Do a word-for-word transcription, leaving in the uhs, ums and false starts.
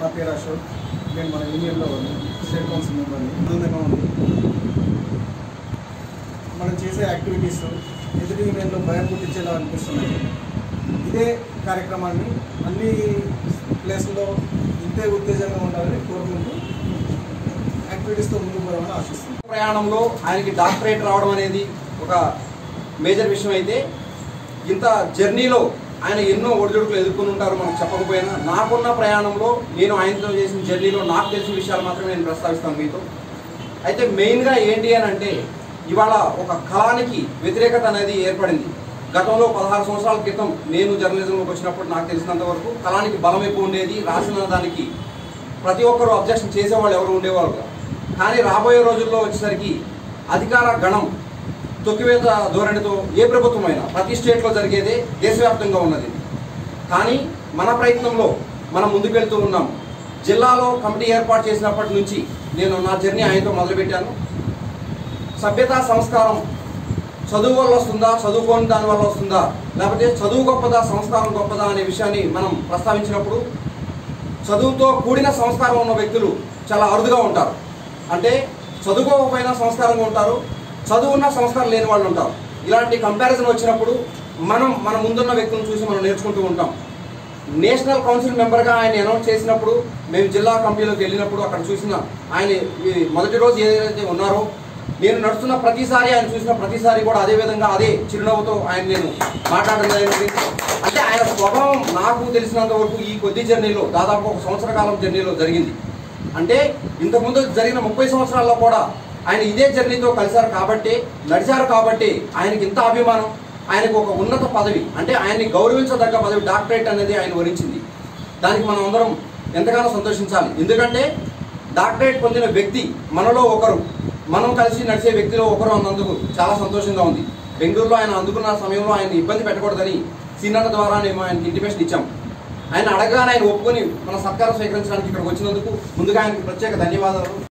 ना पेर अशोक मैं मैं यूनियन स्टेट कौंसिल मेबर आनंद मैं चेसे ऐक्टिविटीज़ एदुटि यूनियन भयं पुट्टिंचेला इदे कार्यक्रम अन्नी प्लेस इंते उत्तेजन को ऐक्टिविटीज़ तो मुझे बोलने आशिस्तुन्नानु प्रयाणम आयन की डाक्टरेट रावडम मेजर विषय इंत जर्नी आये एनो ओडजुड़कल एदुर्कोनुंटारु मनकु चेप्पकपोयिना नाकुन्न प्रयाणंलो नेनु आयनतो चेसिन जर्नीलो नाकु तेलिसिन विषयालु मात्रमे नेनु प्रस्ताविस्तानु मीतो अयिते मेइन गा एंटि अनि अंटे इवाल ओक कलानिकि व्यतिरेकत अनेदि एर्पडिंदि गतंलो पदहारु संवत्सराल क्रितं नेनु जर्नलिजंलोकि वच्चिनप्पुडु नाकु तेलिसिనంత वरकु कलानिकि बलं एक्कुव उंडेदि रासिन दानिकि प्रति ओक्करु अब्जेक्शन चेसेवाळ्ळु एवरु उंडेवारु कानी राबोये रोजुल्लो वच्चेसरिकि अधिकार गणं तोक्किवेत धोरणि तो ये प्रभुत्वमैना प्रति स्टेट जरिगेदे देशव्याप्तंगा उन्नदि कानी मन प्रयत्नंलो मन मुंदुकेल्तू उन्नाम जिल्लालो कमिटी एर्पाटु चेसिनप्पटि नुंचि नेनु ना जर्नी आयनतो मोदलुपेट्टानु सभ्यता संस्कारं चदुवु वल्ल वस्तुंदा चदुवुकोनि दानि वल्ल वस्तुंदा लेकपोते चदुवु गोप्पदा संस्कारं गोप्पदा अने विषयान्नि मनं प्रस्ताविंचिनप्पुडु चदुवुतो कूडिन संस्कारं उन्न व्यक्तुलु चाला अरुदुगा उंटारु अंटे चदुवुकोपोयिना संस्कारंगा उंटारु చదువున్న సంస్కారం లేని వాళ్ళు ఉంటారు। ఇలాంటి కంపారిజన్ వచ్చినప్పుడు మనం మన ముందున్న వ్యక్తిని చూసి మనం నేర్చుకుంటూ ఉంటాం। నేషనల్ కౌన్సిల్ మెంబర్ గా ఆయన అనౌన్స్ చేసినప్పుడు మేము జిల్లా కమిటీలోకి వెళ్ళినప్పుడు అక్కడ చూసిన ఆయన మొదటి రోజు ఏదైతే ఉన్నారో నేను నడుస్తున్న ప్రతిసారి ఆయన చూసిన ప్రతిసారి కూడా అదే విధంగా అదే చిరునవ్వుతో ఆయన నేను మాట్లాడడం జరిగింది। అంటే ఆయన స్వభావం నాకు తెలిసినంత వరకు ఈ కొద్ది జర్నీలో దాదాపు ఒక సంవత్సర కాలం జర్నీలో జరిగింది। అంటే ఇంత ముందు జరిగిన ముప్పై సంవత్సరాల్లో కూడా ఆయన ఇదే జర్నీతో కలిసారు కాబట్టి నడిచారు కాబట్టి ఆయనకి ఇంత అభిమానం ఆయనకు ఒక ఉన్నత పదవి అంటే ఆయనని గౌరవించదగ్గ పదవి డాక్టరేట్ అనేది ఆయన వరించింది। దానికి మనం అందరం ఎంతగానో సంతోషించాలి। ఎందుకంటే డాక్టరేట్ పొందిన వ్యక్తి మనలో ఒకరు మనం కలిసి నడిచే వ్యక్తిలో ఒకరు అన్నందుకు చాలా సంతోషంగా ఉంది। బెంగళూరులో ఆయన అందుకున్న సమయంలో ఆయన ఇబ్బంది పెట్టకూడదని సిన్నన్న ద్వారా మేము ఆయనకి ఇంటిమేషన్ ఇచ్చాం। ఆయన అడగగానే ఆయన ఒప్పుకొని మన సత్కారం స్వీకరించడానికి ఇక్కడికి వచ్చినందుకు ముందుగా ఆయనకి ప్రత్యేక ధన్యవాదాలు।